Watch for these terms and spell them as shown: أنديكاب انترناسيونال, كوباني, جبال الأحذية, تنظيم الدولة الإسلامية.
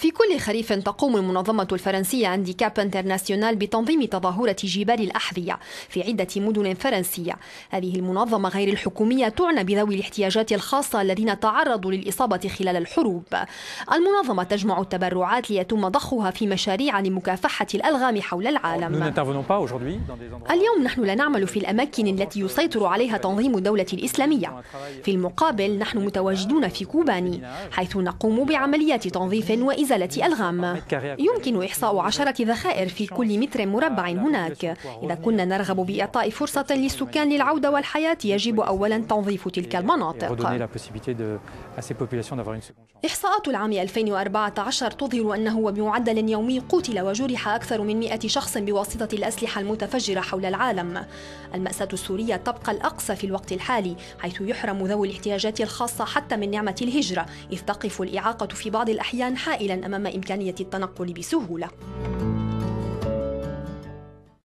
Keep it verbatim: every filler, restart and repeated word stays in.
في كل خريف تقوم المنظمة الفرنسية أنديكاب انترناسيونال بتنظيم تظاهرة جبال الأحذية في عدة مدن فرنسية. هذه المنظمة غير الحكومية تعنى بذوي الاحتياجات الخاصة الذين تعرضوا للإصابة خلال الحروب. المنظمة تجمع التبرعات ليتم ضخها في مشاريع لمكافحة الألغام حول العالم. اليوم نحن لا نعمل في الأماكن التي يسيطر عليها تنظيم الدولة الإسلامية. في المقابل نحن متواجدون في كوباني، حيث نقوم بعمليات تنظيف وإزالة ألغام. يمكن إحصاء عشرة ذخائر في كل متر مربع هناك. إذا كنا نرغب بإعطاء فرصة للسكان للعودة والحياة، يجب أولا تنظيف تلك المناطق. إحصاءات العام ألفين وأربعة عشر تظهر أنه بمعدل يومي قتل وجرح أكثر من مئة شخص بواسطة الأسلحة المتفجرة حول العالم. المأساة السورية تبقى الأقصى في الوقت الحالي، حيث يحرم ذوي الاحتياجات الخاصة حتى من نعمة الهجرة، إذ تقف الإعاقة في بعض الأحيان حائلا أمام إمكانية التنقل بسهولة.